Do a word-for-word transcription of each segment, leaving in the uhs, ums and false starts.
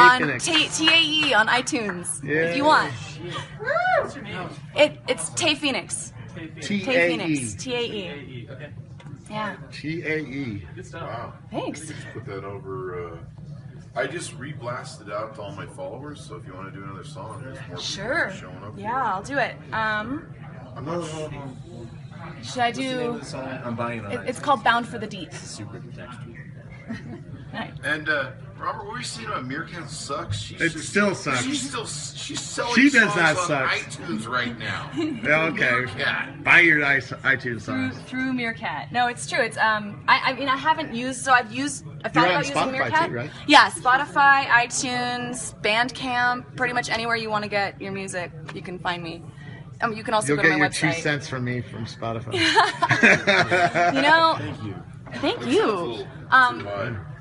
on T T A E on iTunes yeah. if you want. What's your name? It it's Tae Phoenix. T A E. T A E. Okay. Yeah. T A E. Good stuff. Wow. Thanks. You should put that over. Uh, I just re-blasted out to all my followers, so if you want to do another song, there's more sure. people showing up. Yeah, here. I'll do it. Um. I'm not should I do? What's the name of the song? I'm buying it, it's called "Bound for the Deep." Super texture. Nice. And uh, Robert, what were you saying about Meerkat sucks? She's it just, still sucks. She's still she's selling she does songs not on suck. iTunes right now. Okay, Meerkat. Buy your iTunes songs through, through Meerkat. No, it's true. It's um, I I mean I haven't used so I've used I thought You're about using Spotify Meerkat. Too, right? Yeah, Spotify, iTunes, Bandcamp, pretty much anywhere you want to get your music, you can find me. Um, you can also You'll go to my website. You'll get your two cents from me from Spotify. You know. Thank you. Thank you. Um,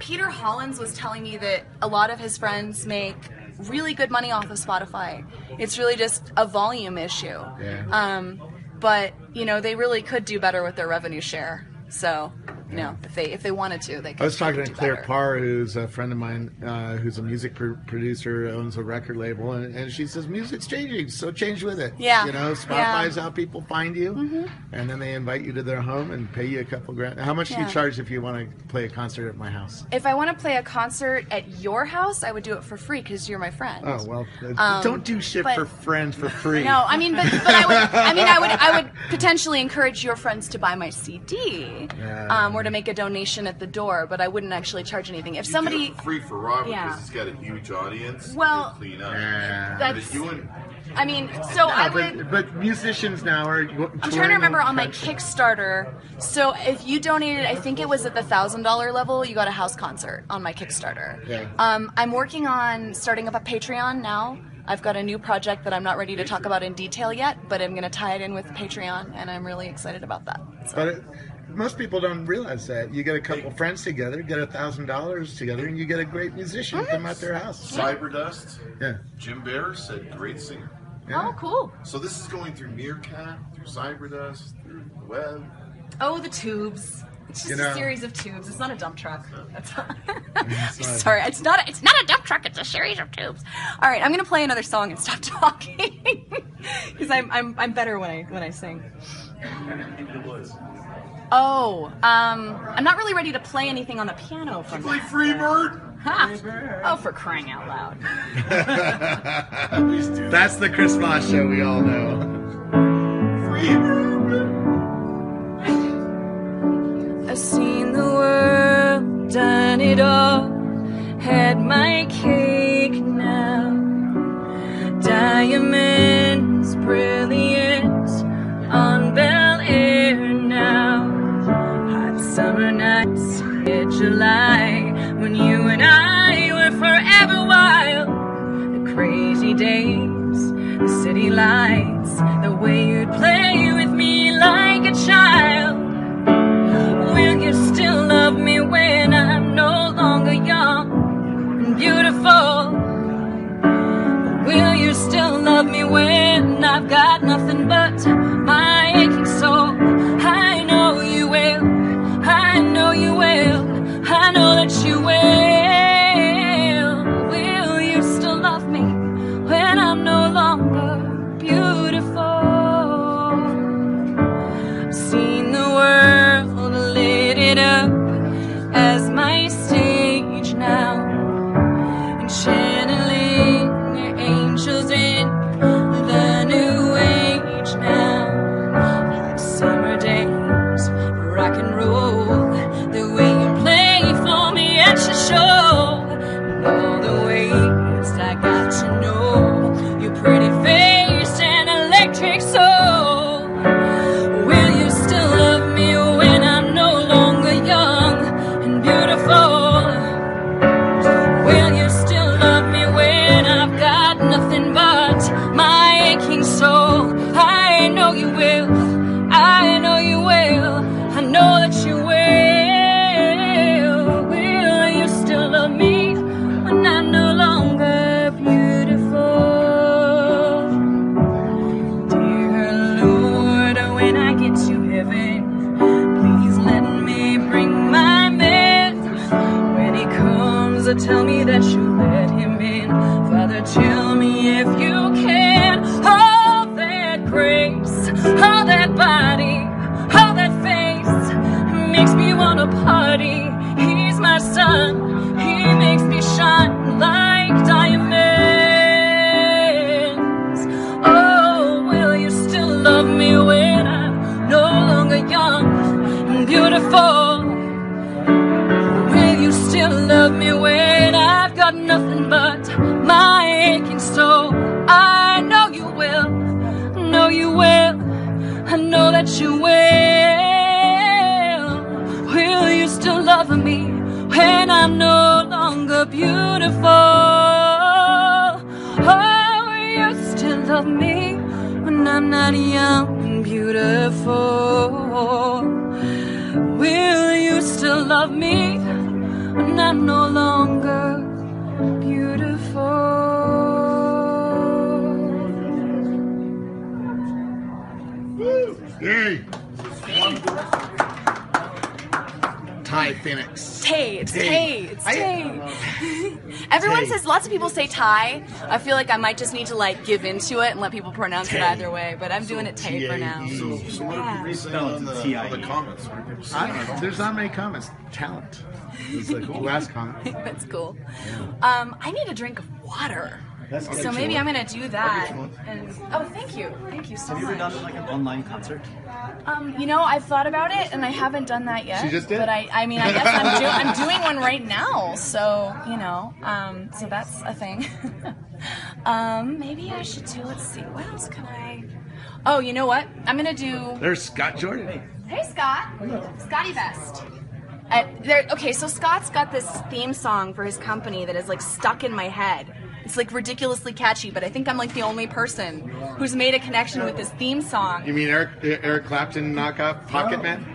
Peter Hollins was telling me that a lot of his friends make really good money off of Spotify. It's really just a volume issue. Yeah. Um, but you know they really could do better with their revenue share. So you yeah. know if they if they wanted to, they could. I was talking to Claire better. Parr, who's a friend of mine, uh, who's a music pro producer, owns a record label, and, and she says music's changing, so change with it. Yeah. You know, Spotify's yeah. how people find you, mm-hmm. and then they invite you to their home and pay you a couple grand. How much yeah. do you charge if you want to play a concert at my house? If I want to play a concert at your house, I would do it for free because you're my friend. Oh well, um, don't do shit but, for friends for free. No, I mean, but, but I would, I mean, I would, I would potentially encourage your friends to buy my C D. Yeah. Um, or to make a donation at the door, but I wouldn't actually charge anything. If you somebody do it free for Robert yeah. because he's got a huge audience. Well, clean up. Yeah. That's. Doing, I mean, so no, I would. But, but musicians now are. I'm trying to remember on my Kickstarter. So if you donated, I think it was at the thousand dollar level, you got a house concert on my Kickstarter. Yeah. Um, I'm working on starting up a Patreon now. I've got a new project that I'm not ready to talk about in detail yet, but I'm going to tie it in with Patreon, and I'm really excited about that. So. But it, most people don't realize that. You get a couple friends together, get a thousand dollars together, and you get a great musician come out their house. Cyberdust, yeah. Jim Bear said great singer. Yeah. Oh, cool. So this is going through Meerkat, through Cyberdust, through the web. Oh, the tubes. It's just you know, a series of tubes. It's not a dump truck. That's all. Sorry, it's not. A, it's not a dump truck. It's a series of tubes. All right, I'm gonna play another song and stop talking because I'm I'm I'm better when I when I sing. Oh, um, I'm not really ready to play anything on the piano from you. Play Freebird. Huh. Freebird. Oh, for crying out loud! That's the Chris Voss Show we all know. Freebird. I've seen the world, done it all, had my cake now. Diamonds, brilliance, on Bel Air now. Summer nights in July, when you and I were forever wild. The crazy days, the city lights, the way you'd play with me like a child. Will you still love me when I'm no longer young and beautiful? Will you still love me when I've got nothing but my aching soul? I know you will. I know you will, I know that you will. Will you still love me when I'm no longer beautiful? I've seen the world lit it up as my stage now, and channeling your angels in the new age now. Like summer days, rock and roll, to show all the ways I got to know your pretty face and electric soul. Will you still love me when I'm no longer young and beautiful? Will you still love me when I've got nothing but my aching soul? I know you will, I know you will, I know that you will. Tell me that you let him in. grace. Oh, that body, oh, that face makes me wanna party. He's my son, he makes me shine like diamonds. Oh, will you still love me when I'm no longer young and beautiful? Will you still love me when I've got nothing but my aching soul? I know you will, I know you will, I know that you will. Will you still love me when I'm no longer beautiful? Oh, will you still love me when I'm not young and beautiful? Will you still love me when I'm no longer beautiful? Yay! Tae Phoenix. Tae. It's Tae. It's Tae. Everyone says, lots of people say Tae. I feel like I might just need to like give into it and let people pronounce it either way, but I'm doing it Tae for now. So what do you spell in the comments? There's not many comments. Talent. It's like last comment. That's cool. Um, I need a drink of water. That's so maybe I'm gonna do that. And, oh, thank you, thank you so much. Have you ever done like an online concert? Um, you know, I've thought about it, and I haven't done that yet. She just did. But I, I mean, I guess I'm, do I'm doing one right now. So you know, um, so that's a thing. um, maybe I should do. Let's see, what else can I? Oh, you know what? I'm gonna do. There's Scott Jordan. Hey, Scott. SCOTTeVEST. Uh, there. Okay, so Scott's got this theme song for his company that is like stuck in my head. It's like ridiculously catchy, but I think I'm like the only person who's made a connection with this theme song. You mean Eric Eric Clapton knockoff Pocket Man?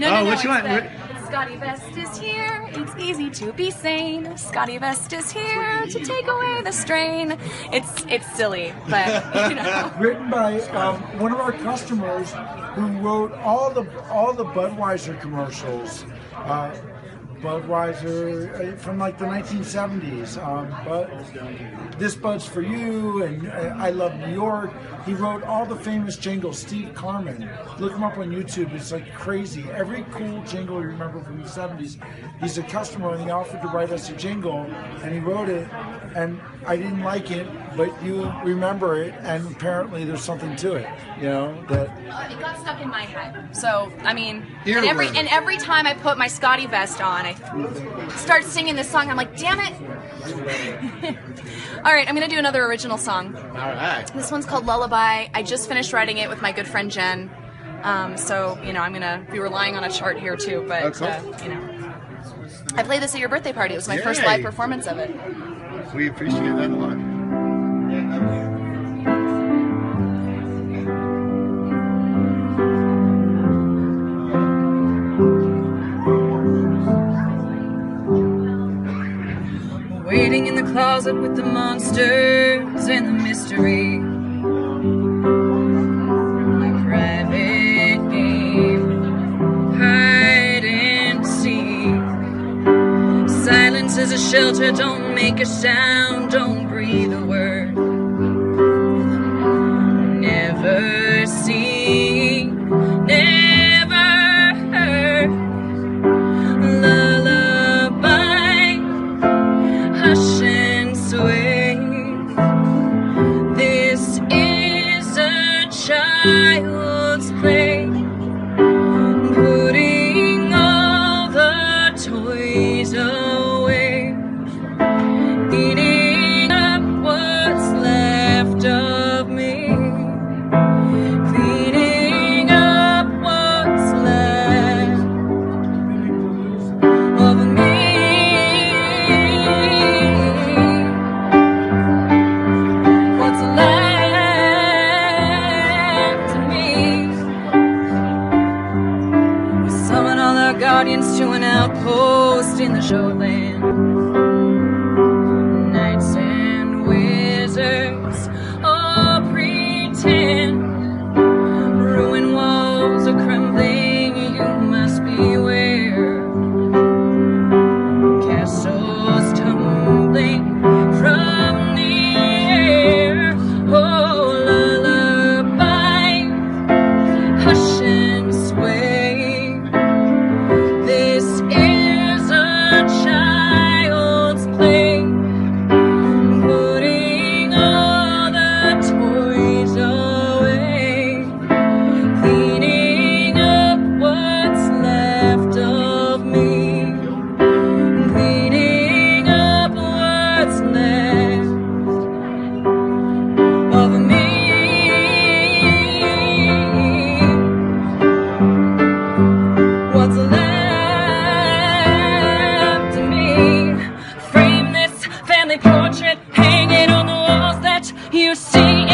No, no, no. Which one? SCOTTeVEST is here. It's easy to be sane. SCOTTeVEST is here to take away the strain. It's it's silly, but you know. Written by um, one of our customers who wrote all the all the Budweiser commercials. Uh, Budweiser uh, from like the nineteen seventies. Um, but this Bud's for you, and uh, I love New York. He wrote all the famous jingles. Steve Carmen, look him up on YouTube. It's like crazy. Every cool jingle you remember from the seventies. He's a customer, and he offered to write us a jingle, and he wrote it, and I didn't like it, but you remember it, and apparently there's something to it. You know that uh, it got stuck in my head. So I mean, and every and every time I put my SCOTTeVEST on, I start singing this song. I'm like, damn it. All right, I'm going to do another original song. All right. This one's called Lullaby. I just finished writing it with my good friend Jen. Um, so, you know, I'm going to be relying on a chart here too. But, uh, you know, I played this at your birthday party. It was my Yay. first live performance of it. We appreciate that a lot. Waiting in the closet with the monsters and the mystery. My private game, hide and seek. Silence is a shelter, don't make a sound, don't breathe a word. Never see, never heard. Hush and sway. This is a child's play, putting all the toys away, eating up what's left of me, cleaning up what's left of me. To an outpost in the showland, knights and wizards all pretend, ruin walls are crumbling, you must beware, castles tumbling from the air, oh lullaby, you see.